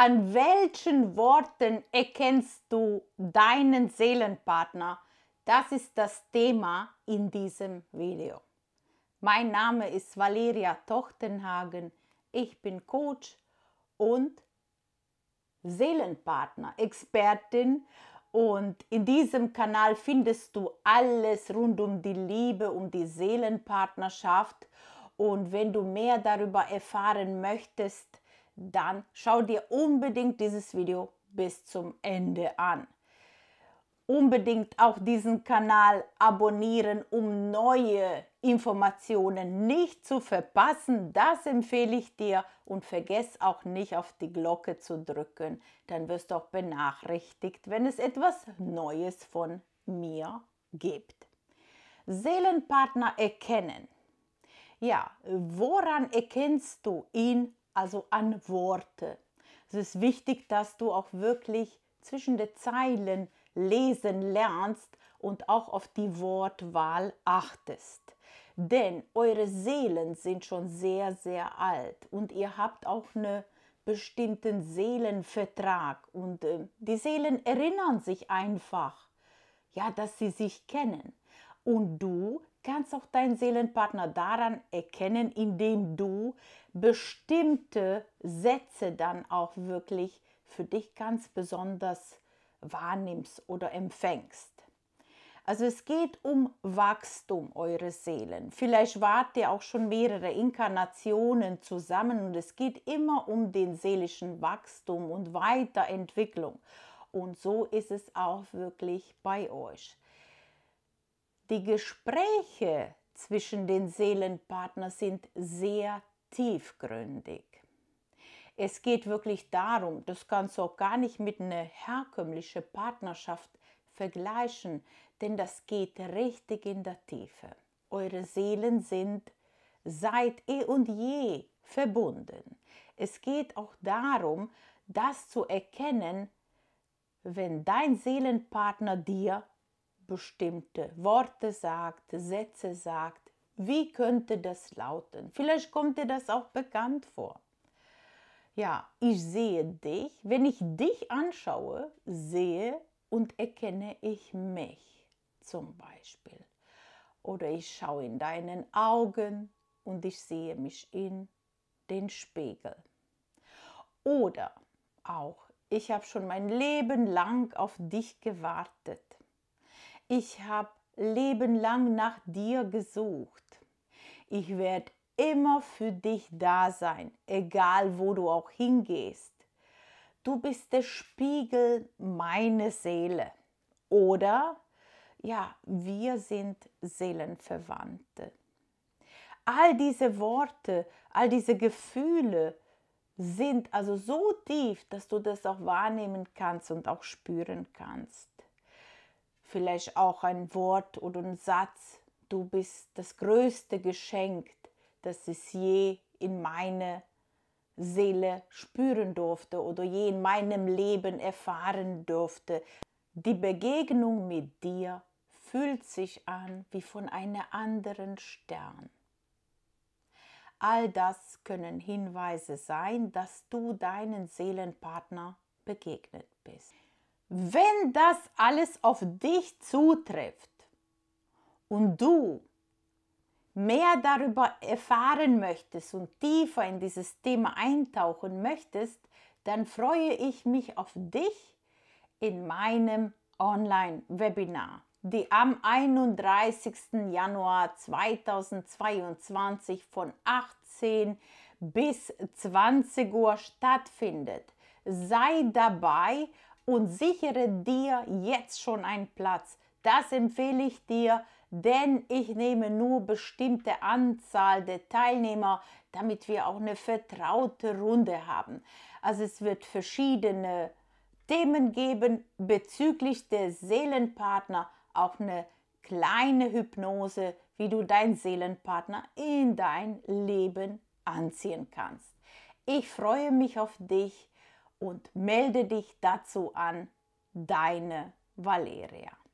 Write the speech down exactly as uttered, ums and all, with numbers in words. An welchen Worten erkennst du deinen Seelenpartner? Das ist das Thema in diesem Video. Mein Name ist Valerija Tochtenhagen. Ich bin Coach und Seelenpartner-Expertin. Und in diesem Kanal findest du alles rund um die Liebe, um die Seelenpartnerschaft. Und wenn du mehr darüber erfahren möchtest, dann schau dir unbedingt dieses Video bis zum Ende an. Unbedingt auch diesen Kanal abonnieren, um neue Informationen nicht zu verpassen. Das empfehle ich dir und vergiss auch nicht, auf die Glocke zu drücken. Dann wirst du auch benachrichtigt, wenn es etwas Neues von mir gibt. Seelenpartner erkennen. Ja, woran erkennst du ihn? Also an Worte. Es ist wichtig, dass du auch wirklich zwischen den Zeilen lesen lernst und auch auf die Wortwahl achtest. Denn eure Seelen sind schon sehr, sehr alt und ihr habt auch einen bestimmten Seelenvertrag. Und äh, die Seelen erinnern sich einfach, ja, dass sie sich kennen. Und du kannst auch deinen Seelenpartner daran erkennen, indem du bestimmte Sätze dann auch wirklich für dich ganz besonders wahrnimmst oder empfängst. Also es geht um Wachstum eurer Seelen. Vielleicht wart ihr auch schon mehrere Inkarnationen zusammen und es geht immer um den seelischen Wachstum und Weiterentwicklung. Und so ist es auch wirklich bei euch. Die Gespräche zwischen den Seelenpartnern sind sehr tiefgründig. Es geht wirklich darum, das kannst du auch gar nicht mit einer herkömmlichen Partnerschaft vergleichen, denn das geht richtig in der Tiefe. Eure Seelen sind seit eh und je verbunden. Es geht auch darum, das zu erkennen, wenn dein Seelenpartner dir bestimmte Worte sagt, Sätze sagt, wie könnte das lauten? Vielleicht kommt dir das auch bekannt vor. Ja, ich sehe dich, wenn ich dich anschaue, sehe und erkenne ich mich zum Beispiel. Oder ich schaue in deinen Augen und ich sehe mich in den Spiegel. Oder auch, ich habe schon mein Leben lang auf dich gewartet. Ich habe lebenlang nach dir gesucht. Ich werde immer für dich da sein, egal wo du auch hingehst. Du bist der Spiegel meiner Seele. Oder, ja, wir sind Seelenverwandte. All diese Worte, all diese Gefühle sind also so tief, dass du das auch wahrnehmen kannst und auch spüren kannst. Vielleicht auch ein Wort oder ein Satz, du bist das größte Geschenk, das ich je in meine Seele spüren durfte oder je in meinem Leben erfahren durfte. Die Begegnung mit dir fühlt sich an wie von einem anderen Stern. All das können Hinweise sein, dass du deinen Seelenpartner begegnet bist. Wenn das alles auf dich zutrifft und du mehr darüber erfahren möchtest und tiefer in dieses Thema eintauchen möchtest, dann freue ich mich auf dich in meinem Online-Webinar, die am einunddreißigsten Januar zweitausendzweiundzwanzig von achtzehn bis zwanzig Uhr stattfindet. Sei dabei und sichere dir jetzt schon einen Platz. Das empfehle ich dir, denn ich nehme nur bestimmte Anzahl der Teilnehmer, damit wir auch eine vertraute Runde haben. Also es wird verschiedene Themen geben bezüglich der Seelenpartner, auch eine kleine Hypnose, wie du deinen Seelenpartner in dein Leben anziehen kannst. Ich freue mich auf dich. Und melde dich dazu an, deine Valerija.